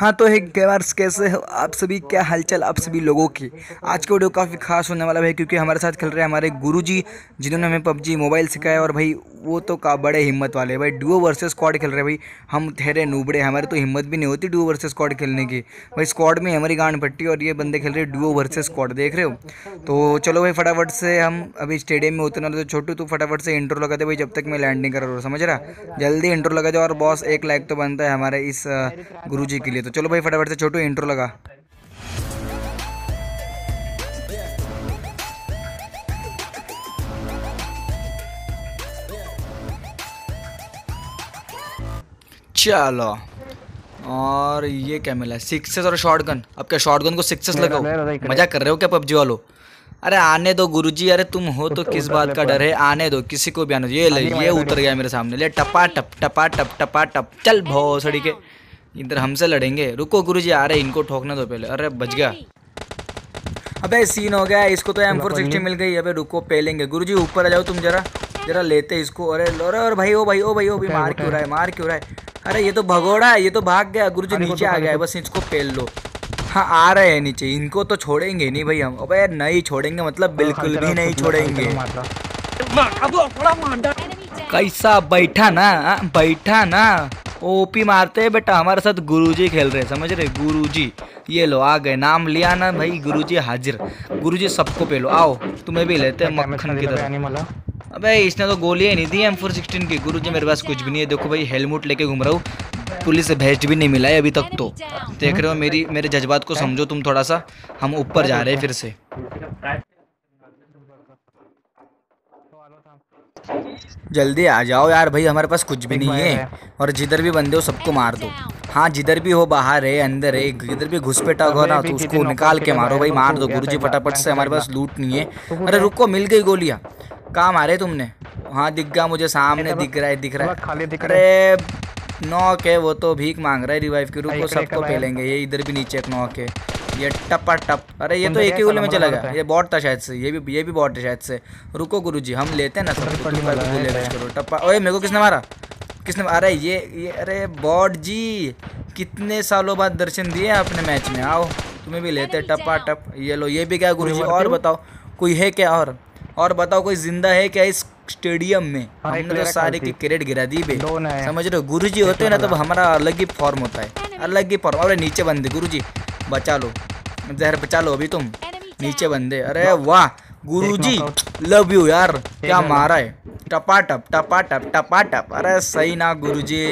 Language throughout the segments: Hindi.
हाँ तो है गेमर्स, कैसे हो आप सभी, क्या हलचल आप सभी लोगों की। आज का वीडियो काफ़ी खास होने वाला है क्योंकि हमारे साथ खेल रहे हैं हमारे गुरुजी, जिन्होंने हमें PUBG मोबाइल सिखाया। और भाई वो तो का बड़े हिम्मत वाले भाई, डुओ वर्सेस स्क्वाड खेल रहे भाई। हम ठहरे नूबड़े, हमारे तो हिम्मत भी नहीं होती डुओ वर्सेस स्क्वाड खेलने की भाई। स्क्वाड में हमारी गांड पट्टी और ये बंदे खेल रहे डुओ वर्सेस स्क्वाड, देख रहे हो। तो चलो भाई फटाफट से, हम अभी स्टेडियम में उतरना तो छोटू तू फटाफट से इंट्रो लगा दे भाई, जब तक मैं लैंड नहीं कर रहा, समझ रहा, जल्दी इंट्रो लगा दे। और बॉस एक लाइक तो बनता है हमारे इस गुरुजी के लिए, तो चलो भाई फटाफट से छोटू इंट्रो लगा। चलो, और ये क्या मिला, सिक्सेस और शॉटगन। अब क्या शॉटगन को सिक्सेस लगाओ? मजाक कर रहे हो क्या PUBG वालों? अरे आने दो गुरुजी, अरे तुम हो तो किस बात का डर है, आने दो, किसी को भी आने दो। ये उतर गया मेरे सामने, ले टपा टप टपा टप टपा टप, चल भोसड़ी के, इधर हमसे लड़ेंगे। रुको गुरुजी आ रहे, इनको ठोकना दो पहले। अरे बच गया, अबे सीन हो गया, इसको तो M460 मिल गई। अबे रुको पहलेंगे, गुरुजी ऊपर आ जाओ तुम, जरा लेते इसको। अरे अरे, और भाई ओ भाई ओ भाई ओ भाई, मार क्यों रहा है, मार क्यों रहा है। अरे ये तो भगोड़ा है, ये तो भाग गया। गुरुजी नीचे आ गया है, बस इसको पेल लो। हाँ आ रहे हैं नीचे, इनको तो छोड़ेंगे नहीं भाई हम। अबे नहीं छोड़ेंगे मतलब बिल्कुल भी नहीं छोड़ेंगे। कैसा बैठा ना, बैठा ना, ओपी मारते हैं बेटा। हमारे साथ गुरुजी खेल रहे, समझ रहे, गुरुजी। ये लो आ गए, नाम लिया ना भाई, गुरुजी हाजिर। गुरुजी सबको पेलो, आओ तुम्हें भी लेते हैं मक्खन की तरह। अबे इसने तो गोलियां नहीं दी M416 की। गुरुजी मेरे पास कुछ भी नहीं है, देखो भाई हेलमेट लेके घूम रहा हूँ, पुलिस से भेंट भी नहीं मिला है अभी तक। तो देख रहे हो मेरी, मेरे जज्बात को समझो तुम थोड़ा सा। हम ऊपर जा रहे हैं फिर से। जल्दी आ जाओ यार भाई, हमारे पास कुछ भी नहीं है। और जिधर भी बंदे हो सबको मार दो। हाँ जिधर भी हो, बाहर है अंदर है, जिधर भी घुसपैठा हो ना तो उसको निकाल के मारो भाई, मार दो गुरुजी फटाफट से, हमारे पास लूट नहीं है। अरे रुको, मिल गई गोलियां। कहाँ मारे तुमने? हाँ दिख गया मुझे, सामने दिख रहा है, दिख रहा है। अरे नॉक है वो, तो भीख मांग रहा है रिवाइव की। रुको सबको खेलेंगे, ये इधर भी नीचे एक नॉक है, ये टपा टप। अरे ये तो एक ही गोली में चला गया, ये बॉट था शायद से, ये भी बॉट है शायद से। रुको गुरुजी हम लेते हैं ना, करो टपा। ओए मेरे को किसने मारा, किसने? अरे ये अरे बॉट जी, कितने सालों बाद दर्शन दिए आपने मैच में। आओ तुम्हें भी लेते टपा टप। ये लो, ये भी क्या गुरुजी? और बताओ कोई है क्या, और बताओ कोई जिंदा है क्या इस स्टेडियम में? हमने तो सारे की क्रेट गिरा दी बे, समझ रहे हो। गुरुजी होते हैं ना तब हमारा अलग ही फॉर्म होता है, अलग ही फॉर्म। अरे नीचे बंदे, गुरुजी बचा लो, जहर बचा लो अभी तुम, नीचे बंदे। अरे वाह गुरुजी, लव यू यार, क्या मारा है, टपा टप टपा टप टपा टप। अरे सही ना गुरुजी,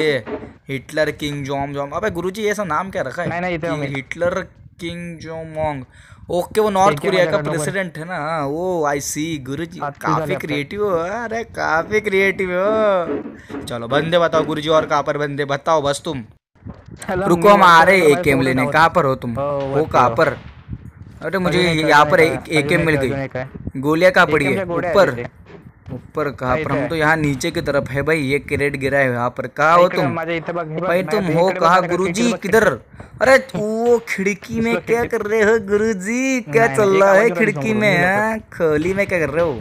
हिटलर किंग जोम जोम। अबे गुरुजी ये सब नाम क्या रखा है, हिटलर किंग जोमोंग। ओके वो नॉर्थ कोरिया का प्रेसिडेंट है ना वो, आई सी। गुरुजी काफी क्रिएटिव हो, अरे काफी क्रिएटिव हो। चलो बंदे बताओ गुरुजी, और कहाँ पर बंदे बताओ बस तुम। रुको हम आ रहे एक एम लेने, कहाँ पर हो तुम? वो कहाँ पर? अरे मुझे यहाँ पर एक एम मिल गई। गोलियां कहाँ पड़ी है? ऊपर ऊपर कहाँ पर? हम तो यहाँ नीचे की तरफ है भाई, ये क्रेट गिरा है यहाँ पर। कहाँ हो तुम भाई, तुम हो कहाँ गुरुजी? किधर? अरे वो खिड़की में क्या कर रहे हो गुरुजी, क्या चल रहा है खिड़की में, खोली में क्या कर रहे हो?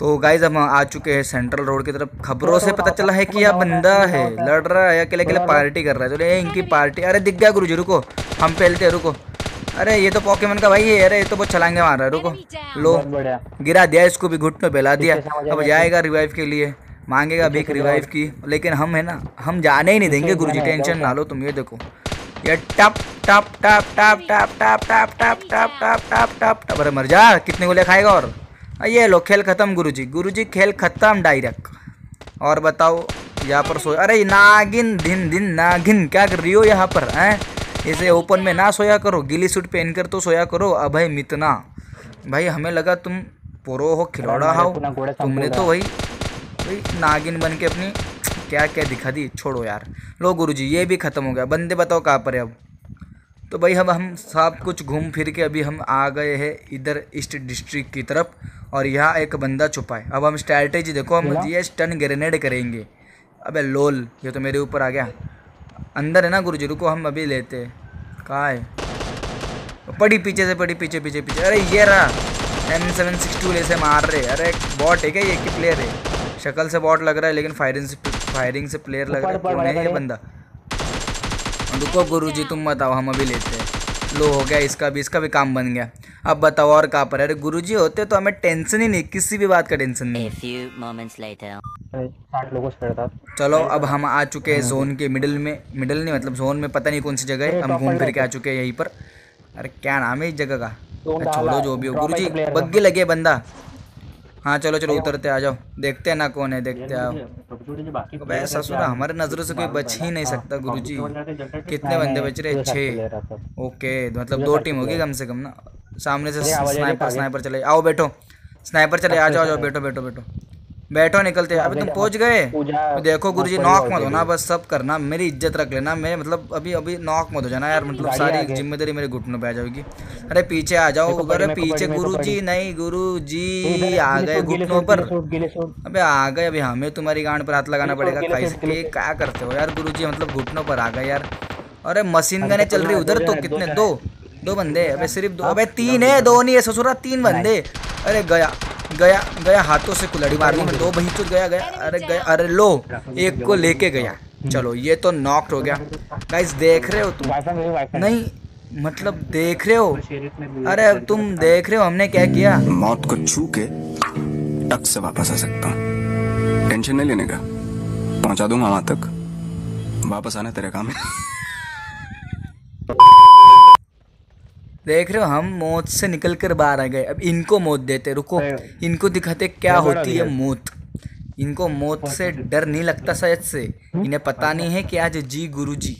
तो गाइज हम आ चुके हैं सेंट्रल रोड की तरफ। खबरों से पता चला है कि यह बंदा है, लड़ रहा है, अकेले अकेले पार्टी कर रहा है। चलो इनकी पार्टी। अरे दिख गया गुरुजी, रुको हम पहलते हैं, रुको। अरे ये तो पॉकेमन का भाई है, अरे ये तो बहुत छलांगे मार रहा है। रुको, लो गिरा दिया इसको भी, घुटनों पहला दिया। अब जाएगा रिवाइव के लिए, मांगेगा भीख रिवाइव की, लेकिन हम है ना, हम जाने ही नहीं देंगे गुरुजी, टेंशन ना लो तुम। ये देखो ये टप टप टप टप टप टप टप टप टप टप टप टप टप। अरे मर जा, कितने गोलियां खाएगा। और ये लो खेल खत्म गुरुजी, गुरुजी खेल खत्म डायरेक्ट। और बताओ यहाँ पर सोया, अरे नागिन धिन धिन नागिन क्या कर रही हो यहाँ पर हैं? इसे ओपन में ना सोया करो, गीली सूट पहनकर तो सोया करो। अभय मितना भाई, हमें लगा तुम पोरो हो, खिलौड़ा हो, तुमने तो वही वही नागिन बन के अपनी क्या क्या दिखा दी। छोड़ो यार। लो गुरुजी ये भी ख़त्म हो गया। बंदे बताओ कहाँ पर है अब? तो भाई हम सब कुछ घूम फिर के अभी हम आ गए हैं इधर ईस्ट डिस्ट्रिक्ट की तरफ, और यहाँ एक बंदा छुपा है। अब हम स्ट्रैटेजी देखो, हम ये स्टन ग्रेनेड करेंगे। अबे लोल, ये तो मेरे ऊपर आ गया। अंदर है ना गुरुजी, रुको हम अभी लेते हैं। कहाँ है? पड़ी पीछे से, पड़ी पीछे पीछे पीछे। अरे ये रहा, M762 ले से मार रहे। अरे बॉट है क्या ये कि प्लेयर है? शक्ल से बॉट लग रहा है लेकिन फायरिंग से प्लेयर लग रहा है। कौन है ये बंदा? रुको गुरुजी तुम बताओ, हम अभी लेते हैं। लो हो गया, इसका भी काम बन गया। अब बताओ और कहाँ पर है? अरे गुरुजी होते तो हमें टेंशन ही नहीं, किसी भी बात का टेंशन नहीं। चलो अब हम आ चुके हैं जोन के मिडल में मतलब जोन में, पता नहीं कौन सी जगह है। हम घूम फिर के आ चुके हैं यहीं पर। अरे क्या नाम है इस जगह का, छोड़ो जो भी हो। गुरुजी बग्गी लगे बंदा। हाँ चलो चलो उतरते, आ जाओ, देखते हैं ना कौन है, देखते आओ। ऐसा सुना हमारे नजरों से कोई बच ही नहीं सकता गुरुजी। कितने बंदे बच रहे? 6। ओके मतलब 2 टीम होगी कम से कम ना। सामने से स्नाइपर चले आओ, बैठो स्नाइपर चले, आ जाओ जाओ, बैठो बैठो बैठो बैठो, निकलते। अभी तुम पहुंच गए? देखो गुरुजी नॉक मत होना, बस सब करना, मेरी इज्जत रख लेना। मैं मतलब अभी अभी नॉक मत हो जाना यार, मतलब सारी जिम्मेदारी मेरे घुटनों पे आ जाएगी। अरे पीछे आ जाओ, अरे पीछे गुरुजी, नहीं गुरुजी आ गए घुटनों पर। अबे आ गए, अभी हमें तुम्हारी गांड पर हाथ लगाना पड़ेगा। क्या करते हो यार गुरुजी, मतलब घुटनों पर आ गए यार। अरे मशीन गने चल रही उधर, तो कितने? 2 बंदे? अबे सिर्फ 2? अबे 3 है, 2 नहीं है ससुरा, 3 बंदे। अरे गया गया गया, हाथों से कुल्हाड़ी मार ली। 2 बही तो गया गया, अरे गया, अरे लो एक को लेके गया। चलो ये तो नॉक्ड हो गया। गाइस देख रहे हो तुम? नहीं मतलब देख रहे हो? अरे तुम देख रहे हो हमने क्या किया? मौत को छू के टक से वापस आ सकता हूँ, टेंशन नहीं लेने का, पहुँचा दूंगा वहाँ तक। वापस आना तेरा काम है। देख रहे हो हम मौत से निकल कर बाहर आ गए। अब इनको मौत देते, रुको इनको दिखाते क्या होती है मौत। इनको मौत से डर नहीं लगता शायद से, इन्हें पता नहीं है कि आज जी गुरुजी,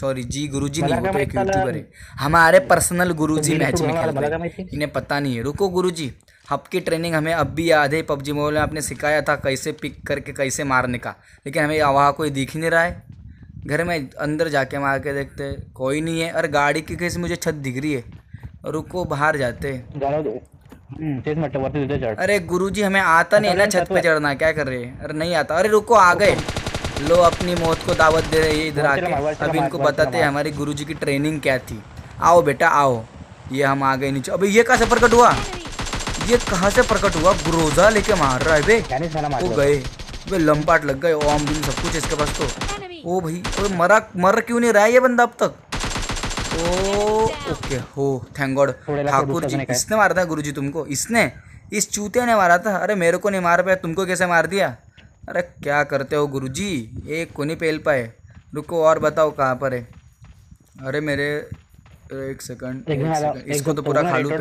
सॉरी जी गुरुजी नहीं, वो तो एक यूट्यूबर है, हमारे पर्सनल गुरुजी मैच में खेल रहे हैं, इन्हें पता नहीं है। रुको गुरुजी, आपकी ट्रेनिंग हमें अब भी याद है, पबजी मोबाइल में आपने सिखाया था कैसे पिक करके कैसे मारने का, लेकिन हमें वहाँ कोई दिख ही नहीं रहा है। घर में अंदर जाके मार के देखते, कोई नहीं है। अरे गाड़ी की कैसे मुझे छत दिख रही है, रुको बाहर जाते। अरे गुरुजी हमें आता नहीं है ना छत पे चढ़ना, क्या कर रहे हैं? अरे नहीं आता, अरे रुको आ गए। लो अपनी मौत को दावत दे रहे इधर आके। अब इनको बताते हैं हमारी गुरुजी की ट्रेनिंग क्या थी। आओ बेटा आओ, ये हम आ गए नीचे। अभी ये कहाँ से प्रकट हुआ, ये कहाँ से प्रकट हुआ? गुरोजा लेके मार रहा है बे, वो गए बे, लंपाट लग गए, ओम बिन सब कुछ इसके पास तो। ओ भाई और मर क्यों नहीं रहा है ये बंदा अब तक? ओ ओके हो, थैंक गॉड। ठाकुर जी इसने मारा था गुरुजी तुमको, इसने, इस चूते ने मारा था। अरे मेरे को नहीं मार पाया, तुमको कैसे मार दिया? अरे क्या करते हो गुरुजी, एक को नहीं पेल पाए। रुको और बताओ कहाँ पर है। अरे मेरे एक सेकंड, इसको तो पूरा खा लूँ।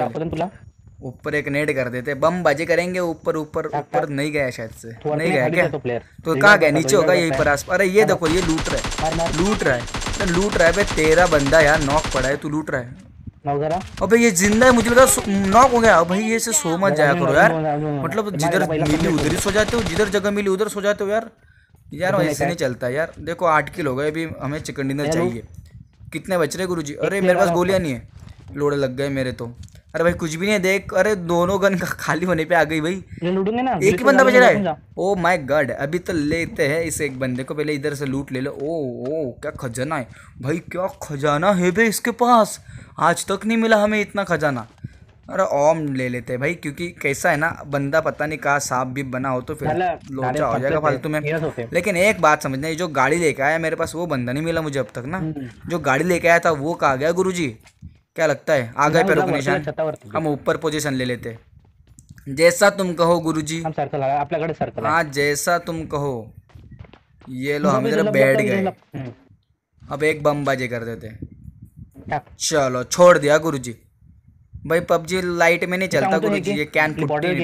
ऊपर एक नेट कर देते, बमबाजी करेंगे ऊपर ऊपर ऊपर। नहीं गया शायद से, नहीं गया क्या? तो कहाँ गया? नीचे होगा यहीं पर आस। अरे ये देखो ये लूट रहा है भाई, 13 बंदा यार नॉक पड़ा है, तू लूट रहा है। अबे ये जिंदा है, मुझे लगा नॉक हो गया। भाई ये सो मत जाया करो यार, मतलब जिधर मिली उधर ही सो जाते हो, जिधर जगह मिली उधर सो जाते हो यार। यार वैसे नहीं चलता यार। देखो 8 किलो हो गए, अभी हमें चिकन डिनर चाहिए। कितने बच रहे गुरुजी? अरे मेरे पास गोलियां नहीं है, लोड़े लग गए मेरे तो। अरे भाई कुछ भी नहीं देख। अरे दोनों गन खाली होने पे आ गई भाई, ना एक ही बंदा बच रहा है। ओ माय गॉड, अभी तो लेते हैं इस एक बंदे को, पहले इधर से लूट ले लो। ओ क्या खजाना है भाई, क्या खजाना है भाई इसके पास, आज तक नहीं मिला हमें इतना खजाना। अरे ओम ले लेते हैं भाई, क्योंकि कैसा है ना बंदा पता नहीं कहाँ सांप भी बना हो, तो फिर लोचा हो जाएगा फालतू में। लेकिन एक बात समझना, ये जो गाड़ी लेके आया मेरे पास, वो बंदा नहीं मिला मुझे अब तक ना, जो गाड़ी लेके आया था वो कहा गया गुरुजी? क्या लगता है आ गए पैरों के निशान। हम ऊपर पोजीशन ले लेते, जैसा तुम कहो गुरुजी। हम सर्कल आ आपला गड़े सर्कल। हाँ जैसा तुम कहो। ये लो हम इधर बैठ गए। अब एक बमबाजी कर देते। चलो छोड़ दिया गुरुजी। भाई पबजी लाइट में नहीं चलता गुरुजी, ये कैन फूटती है,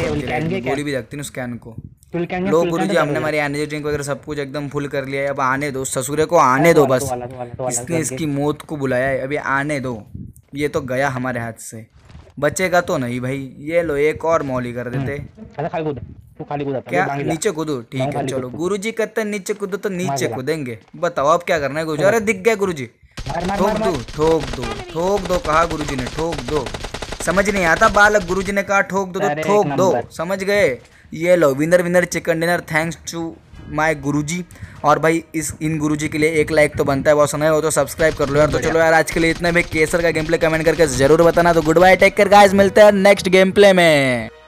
गोली भी लगती ना उस कैन को। लो गुरुजी हमने हमारी एनर्जी ड्रिंक वगैरह सब कुछ एकदम फुल कर लिया है। अब आने दो ससुरे को, आने दो बस, इसने इसकी मौत को बुलाया है, अभी आने दो। ये तो गया हमारे हाथ से, बचेगा तो नहीं भाई। ये लो एक और मौली कर देते। क्या नीचे कूदो? ठीक है चलो, गुरुजी कहते हैं नीचे कूदो तो नीचे कूदेंगे। बताओ अब क्या करना है गुरुजी? अरे दिख गया गुरुजी, ठोक दो कहा गुरुजी ने, ठोक दो। समझ नहीं आता बालक, गुरुजी ने कहा ठोक दो तो ठोक दो, समझ गए। ये लो winner chicken dinner, thanks to my गुरुजी। और भाई इन गुरुजी के लिए 1 लाइक तो बनता है, बहुत समय हो तो सब्सक्राइब कर लो यार। तो चलो यार आज के लिए इतना भी। केसर का गेम प्ले कमेंट करके जरूर बताना। तो good bye, take care guys, मिलते हैं नेक्स्ट गेम प्ले में।